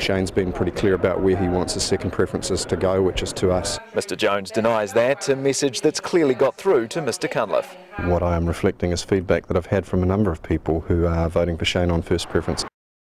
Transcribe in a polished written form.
Shane's been pretty clear about where he wants his second preferences to go, which is to us. Mr Jones denies that, a message that's clearly got through to Mr Cunliffe. What I am reflecting is feedback that I've had from a number of people who are voting for Shane on first preference.